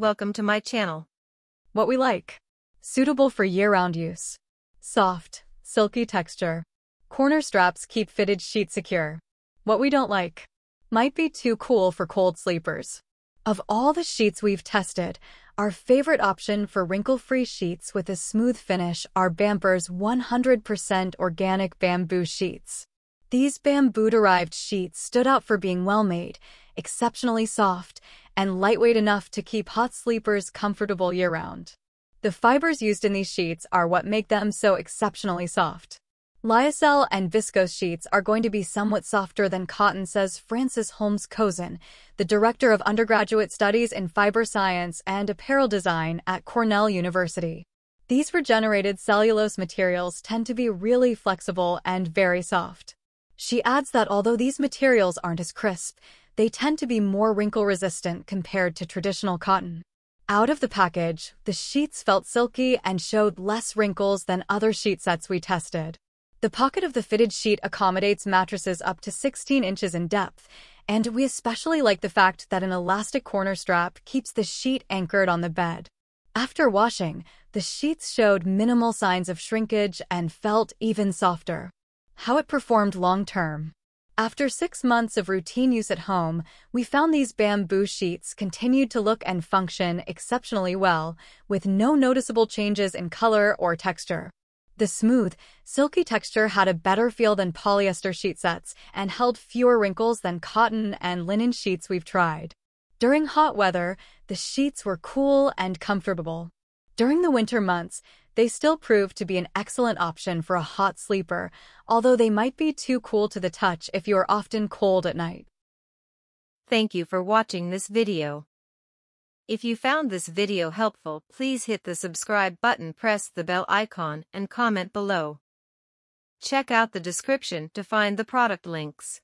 Welcome to my channel. What we like. Suitable for year-round use. Soft, silky texture. Corner straps keep fitted sheets secure. What we don't like. Might be too cool for cold sleepers. Of all the sheets we've tested, our favorite option for wrinkle-free sheets with a smooth finish are BAMPURE's 100% organic bamboo sheets. These bamboo-derived sheets stood out for being well-made, exceptionally soft, and lightweight enough to keep hot sleepers comfortable year-round. The fibers used in these sheets are what make them so exceptionally soft. Lyocell and viscose sheets are going to be somewhat softer than cotton, says Frances Holmes Kozen, the director of undergraduate studies in fiber science and apparel design at Cornell University. These regenerated cellulose materials tend to be really flexible and very soft. She adds that although these materials aren't as crisp, they tend to be more wrinkle-resistant compared to traditional cotton. Out of the package, the sheets felt silky and showed less wrinkles than other sheet sets we tested. The pocket of the fitted sheet accommodates mattresses up to 16 inches in depth, and we especially like the fact that an elastic corner strap keeps the sheet anchored on the bed. After washing, the sheets showed minimal signs of shrinkage and felt even softer. How it performed long-term. After 6 months of routine use at home, we found these bamboo sheets continued to look and function exceptionally well, with no noticeable changes in color or texture. The smooth, silky texture had a better feel than polyester sheet sets and held fewer wrinkles than cotton and linen sheets we've tried. During hot weather, the sheets were cool and comfortable. During the winter months, they still proved to be an excellent option for a hot sleeper, although they might be too cool to the touch if you are often cold at night. Thank you for watching this video. If you found this video helpful, please hit the subscribe button, press the bell icon, and comment below. Check out the description to find the product links.